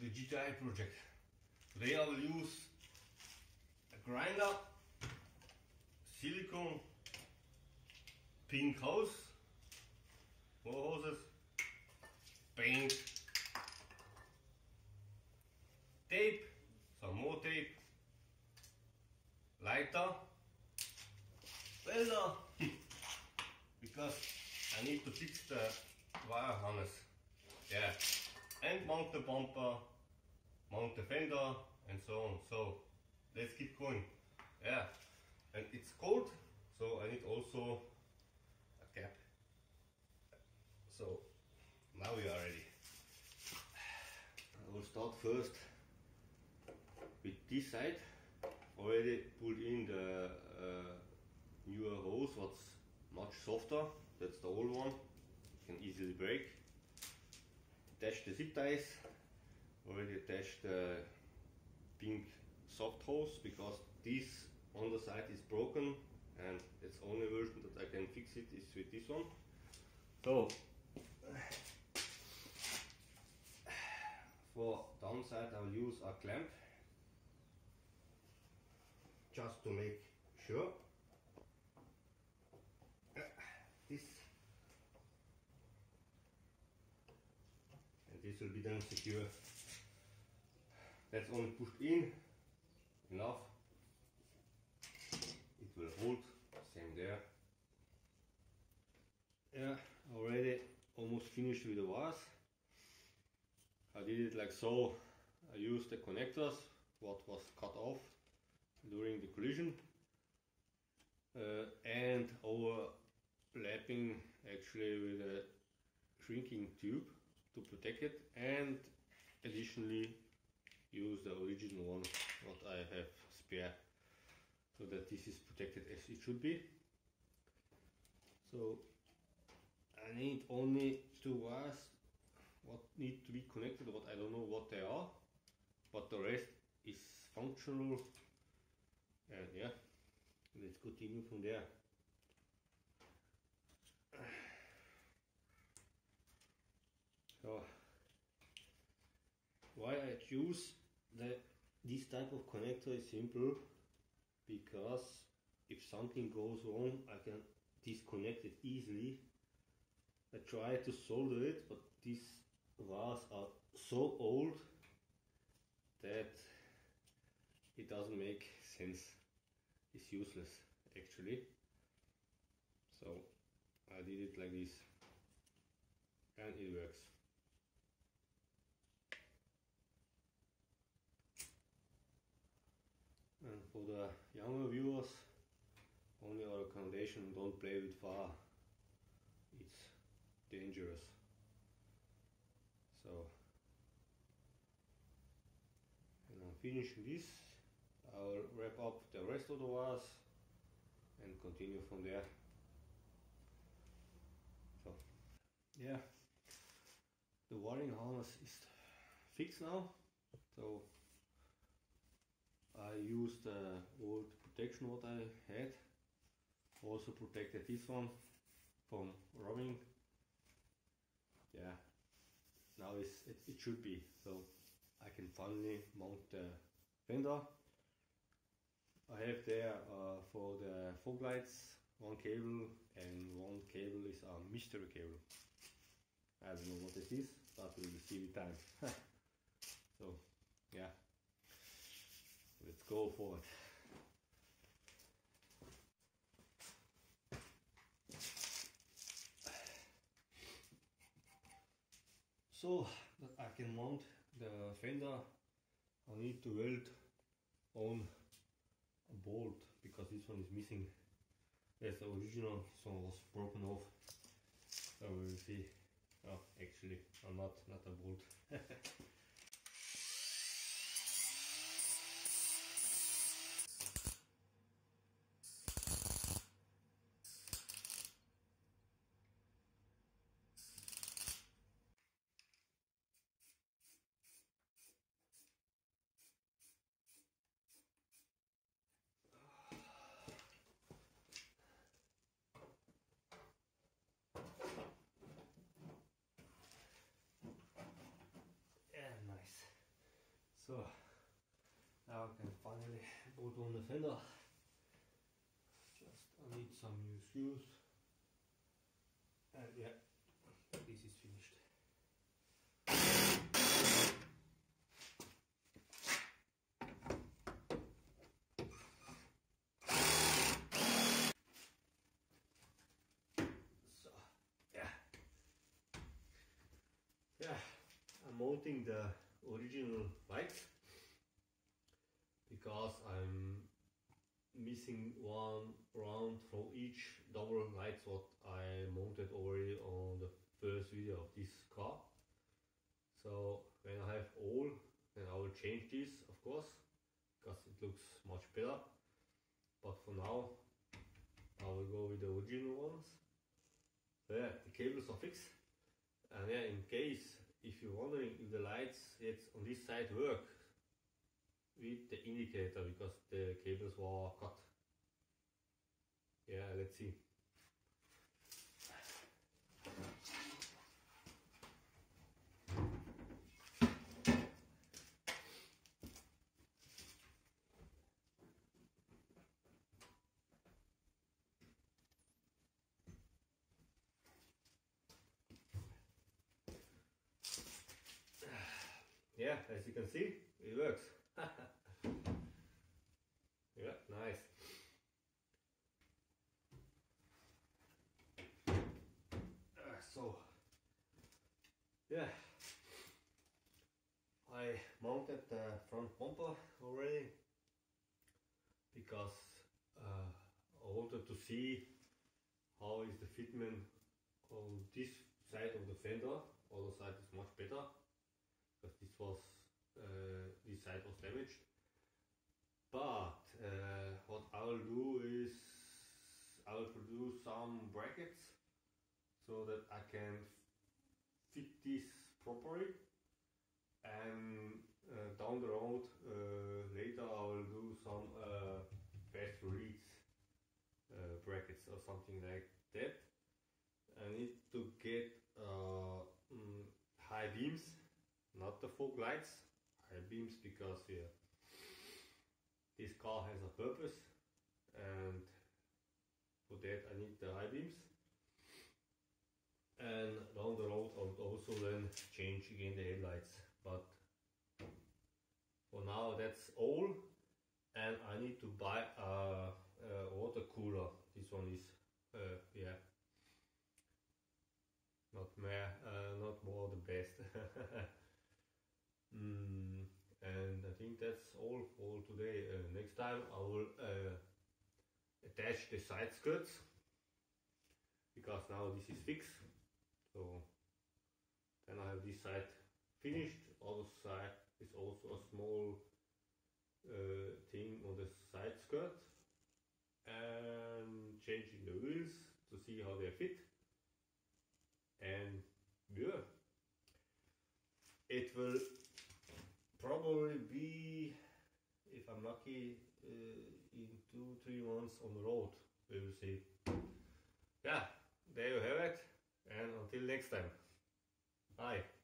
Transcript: the GTI project. Today I will use a grinder, silicone, pink hose, four hoses, paint, tape, some more tape, lighter, welder, because I need to fix the wire harness. Yeah, and mount the bumper, mount the fender, and so on. So let's keep going. Yeah, and it's cold, so I need also a cap. So now we are ready. I will start first with this side. Already put in the newer hose, what's much softer. That's the old one, you can easily break. Attach the zip ties. Already attached the pink soft hose, because this on the side is broken and it's only version that I can fix it is with this one. So for downside I will use a clamp just to make sure. This will be then secure. That's only pushed in enough. It will hold. Same there. Yeah, already almost finished with the wires. I did it like so. I used the connectors, what was cut off during the collision, and overlapping actually with a shrinking tube to protect it, and additionally use the original one what I have spare, so that this is protected as it should be. So I need only two wires what need to be connected, what I don't know what they are, but the rest is functional. And yeah, let's continue from there. So, why I choose this type of connector is simple, because if something goes wrong I can disconnect it easily. I try to solder it, but these wires are so old that it doesn't make sense. It's useless actually. So I did it like this and it works. And for the younger viewers, only our recommendation, don't play with fire, it's dangerous. So, and I'm finishing this, I'll wrap up the rest of the wires and continue from there. So, yeah, the wiring harness is fixed now. So I used the old protection what I had, also protected this one from rubbing. Yeah, now it should be, so I can finally mount the fender. I have there for the fog lights one cable, and one cable is a mystery cable. I don't know what it is, but we will see with time. So yeah, let's go forward. So that I can mount the fender, I need to weld on a bolt, because this one is missing. Yes, the original, this one was broken off. So we will see. Oh, actually, I'm not a bolt. So, now I can finally put on the fender. Just I need some new screws. And yeah, this is finished. So, yeah, I'm mounting the original lights because I'm missing one round from each double lights what I mounted already on the first video of this car. So when I have all, then I will change this, of course, because it looks much better. But for now, I will go with the original ones. So yeah, the cables are fixed. And yeah, in case if you're wondering if the lights that's on this side work with the indicator, because the cables were cut. Yeah, let's see. Yeah, as you can see, it works. Yeah, nice. So, yeah, I mounted the front bumper already because I wanted to see how is the fitment on this side of the fender. Other side is much better, because this was this side was damaged. But what I will do is I will produce some brackets so that I can fit this properly, and down the road later I will do some fast release brackets or something like that. I need to get high beams, not the fog lights, high beams, because yeah, this car has a purpose, and for that I need the high beams. And down the road I would also then change again the headlights, but for now that's all. And I need to buy a water cooler. This one is yeah, not more the best. And I think that's all for today. Next time I will attach the side skirts, because now this is fixed. So then I have this side finished. Other side is also a small thing on the side skirt, and changing the wheels to see how they fit. And yeah, it will probably be, if I'm lucky, in 2-3 months on the road, we will see. Yeah, there you have it, and until next time, bye.